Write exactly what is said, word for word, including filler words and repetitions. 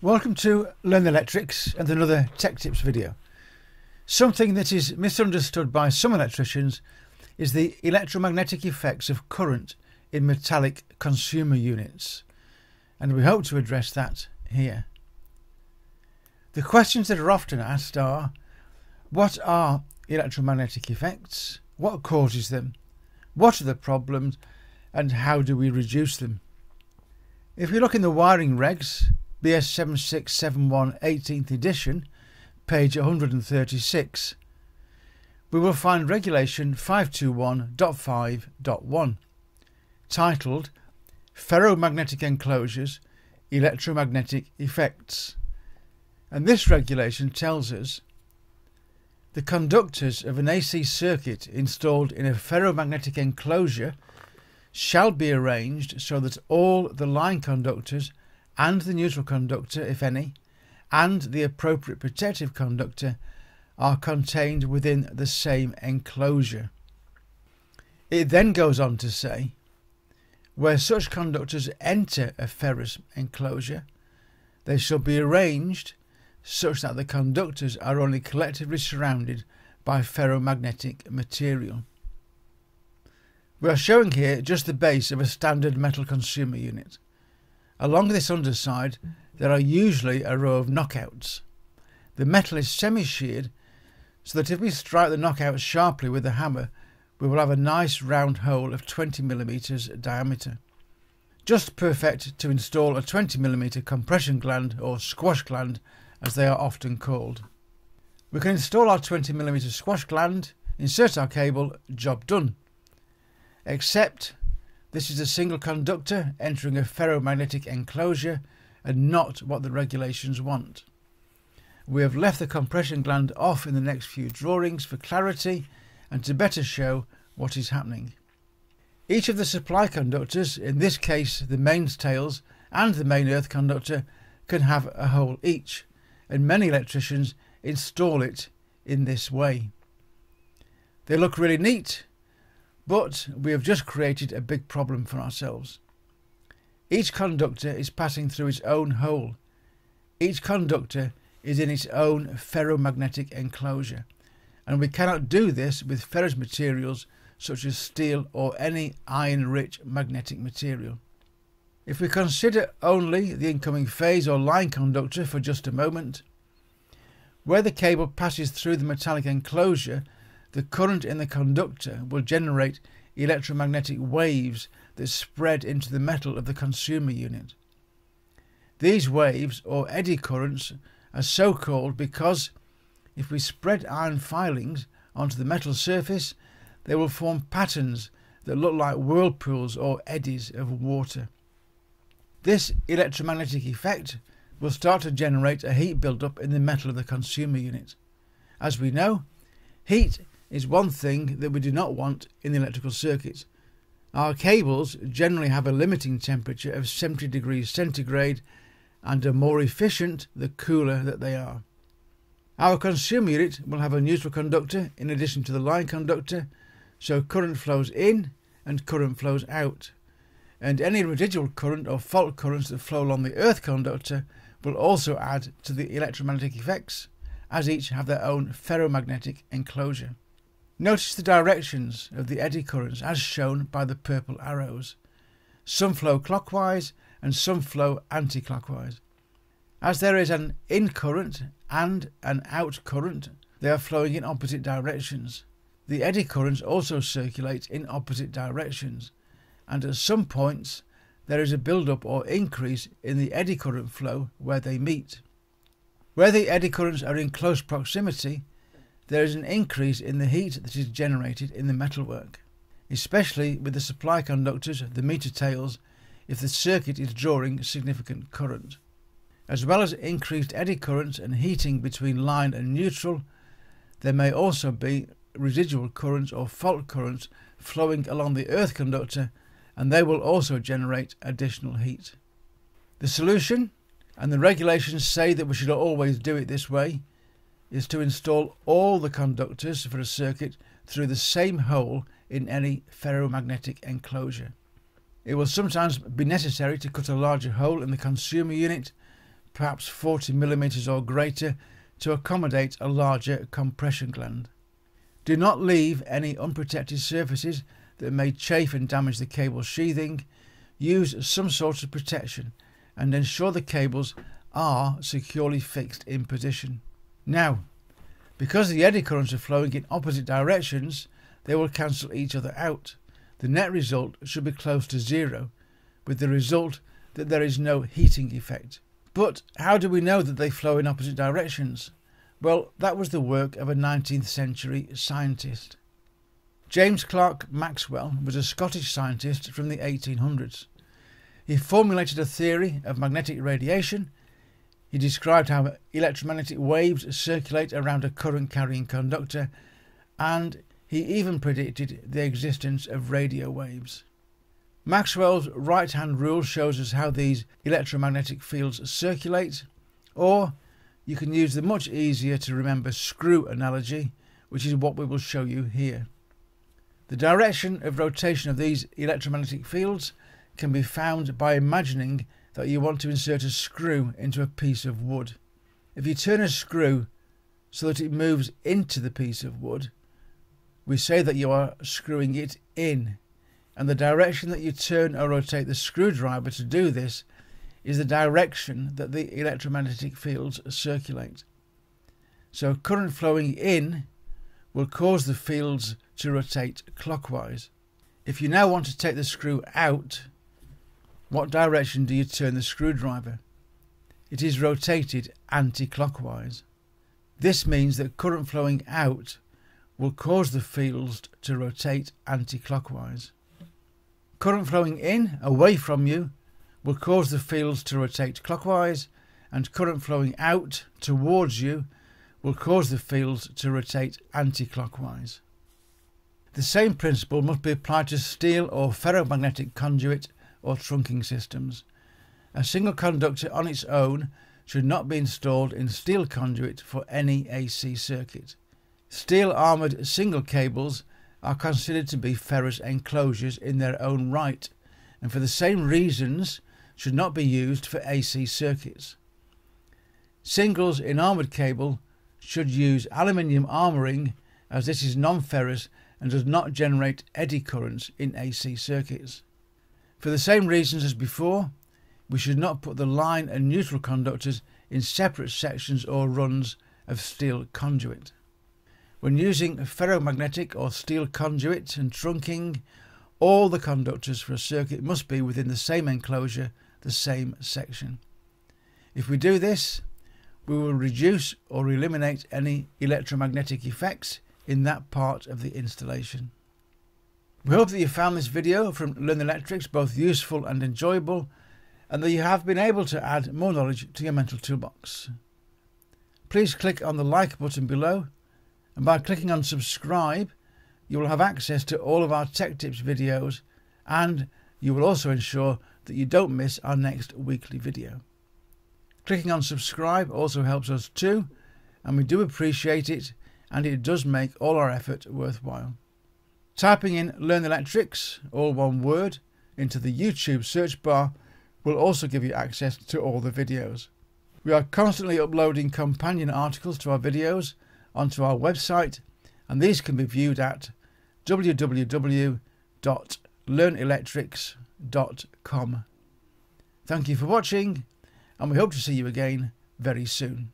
Welcome to Learn Electrics and another Tech Tips video. Something that is misunderstood by some electricians is the electromagnetic effects of current in metallic consumer units, and we hope to address that here. The questions that are often asked are: what are electromagnetic effects? What causes them? What are the problems? And how do we reduce them? If we look in the wiring regs, B S seven six seven one eighteenth edition, page one hundred thirty-six, we will find regulation five two one point five point one, titled Ferromagnetic Enclosures, Electromagnetic Effects. And this regulation tells us the conductors of an A C circuit installed in a ferromagnetic enclosure shall be arranged so that all the line conductors and the neutral conductor, if any, and the appropriate protective conductor are contained within the same enclosure. It then goes on to say, where such conductors enter a ferrous enclosure, they shall be arranged such that the conductors are only collectively surrounded by ferromagnetic material. We are showing here just the base of a standard metal consumer unit. Along this underside, there are usually a row of knockouts. The metal is semi-sheared, so that if we strike the knockout sharply with a hammer, we will have a nice round hole of twenty millimeters diameter. Just perfect to install a twenty millimeter compression gland, or squash gland as they are often called. We can install our twenty millimeter squash gland, insert our cable, job done. Except this is a single conductor entering a ferromagnetic enclosure and not what the regulations want. We have left the compression gland off in the next few drawings for clarity and to better show what is happening. Each of the supply conductors, in this case the mains tails and the main earth conductor, can have a hole each, and many electricians install it in this way. They look really neat, but we have just created a big problem for ourselves. Each conductor is passing through its own hole. Each conductor is in its own ferromagnetic enclosure, and we cannot do this with ferrous materials such as steel or any iron-rich magnetic material. If we consider only the incoming phase or line conductor for just a moment, where the cable passes through the metallic enclosure, the current in the conductor will generate electromagnetic waves that spread into the metal of the consumer unit. These waves, or eddy currents, are so called because if we spread iron filings onto the metal surface, they will form patterns that look like whirlpools or eddies of water. This electromagnetic effect will start to generate a heat buildup in the metal of the consumer unit. As we know, heat is one thing that we do not want in the electrical circuit. Our cables generally have a limiting temperature of seventy degrees centigrade and are more efficient the cooler that they are. Our consumer unit will have a neutral conductor in addition to the line conductor, so current flows in and current flows out, and any residual current or fault currents that flow along the earth conductor will also add to the electromagnetic effects, as each have their own ferromagnetic enclosure. Notice the directions of the eddy currents as shown by the purple arrows. Some flow clockwise and some flow anti-clockwise. As there is an in current and an out current, they are flowing in opposite directions. The eddy currents also circulate in opposite directions, and at some points there is a build-up or increase in the eddy current flow where they meet. Where the eddy currents are in close proximity, there is an increase in the heat that is generated in the metalwork, especially with the supply conductors, the meter tails, if the circuit is drawing significant current. As well as increased eddy currents and heating between line and neutral, there may also be residual currents or fault currents flowing along the earth conductor, and they will also generate additional heat. The solution, and the regulations say that we should always do it this way, is to install all the conductors for a circuit through the same hole in any ferromagnetic enclosure. It will sometimes be necessary to cut a larger hole in the consumer unit, perhaps forty millimeters or greater, to accommodate a larger compression gland. Do not leave any unprotected surfaces that may chafe and damage the cable sheathing. Use some sort of protection and ensure the cables are securely fixed in position. Now, because the eddy currents are flowing in opposite directions, they will cancel each other out. The net result should be close to zero, with the result that there is no heating effect. But how do we know that they flow in opposite directions? Well, that was the work of a nineteenth century scientist. James Clerk Maxwell was a Scottish scientist from the eighteen hundreds. He formulated a theory of magnetic radiation. He described how electromagnetic waves circulate around a current-carrying conductor, and he even predicted the existence of radio waves. Maxwell's right-hand rule shows us how these electromagnetic fields circulate, or you can use the much easier to remember screw analogy, which is what we will show you here. The direction of rotation of these electromagnetic fields can be found by imagining that you want to insert a screw into a piece of wood. If you turn a screw so that it moves into the piece of wood, we say that you are screwing it in. And the direction that you turn or rotate the screwdriver to do this is the direction that the electromagnetic fields circulate. So current flowing in will cause the fields to rotate clockwise. If you now want to take the screw out, what direction do you turn the screwdriver? It is rotated anti-clockwise. This means that current flowing out will cause the fields to rotate anti-clockwise. Current flowing in, away from you, will cause the fields to rotate clockwise, and current flowing out, towards you, will cause the fields to rotate anti-clockwise. The same principle must be applied to steel or ferromagnetic conduit or trunking systems. A single conductor on its own should not be installed in steel conduit for any A C circuit. Steel armoured single cables are considered to be ferrous enclosures in their own right, and for the same reasons should not be used for A C circuits. Singles in armoured cable should use aluminium armouring, as this is non-ferrous and does not generate eddy currents in A C circuits. For the same reasons as before, we should not put the line and neutral conductors in separate sections or runs of steel conduit. When using ferromagnetic or steel conduit and trunking, all the conductors for a circuit must be within the same enclosure, the same section. If we do this, we will reduce or eliminate any electromagnetic effects in that part of the installation. We hope that you found this video from Learn Electrics both useful and enjoyable, and that you have been able to add more knowledge to your mental toolbox. Please click on the like button below, and by clicking on subscribe, you will have access to all of our Tech Tips videos, and you will also ensure that you don't miss our next weekly video. Clicking on subscribe also helps us too, and we do appreciate it, and it does make all our effort worthwhile. Typing in Learn Electrics, all one word, into the YouTube search bar will also give you access to all the videos. We are constantly uploading companion articles to our videos onto our website, and these can be viewed at w w w dot learn electrics dot com. Thank you for watching, and we hope to see you again very soon.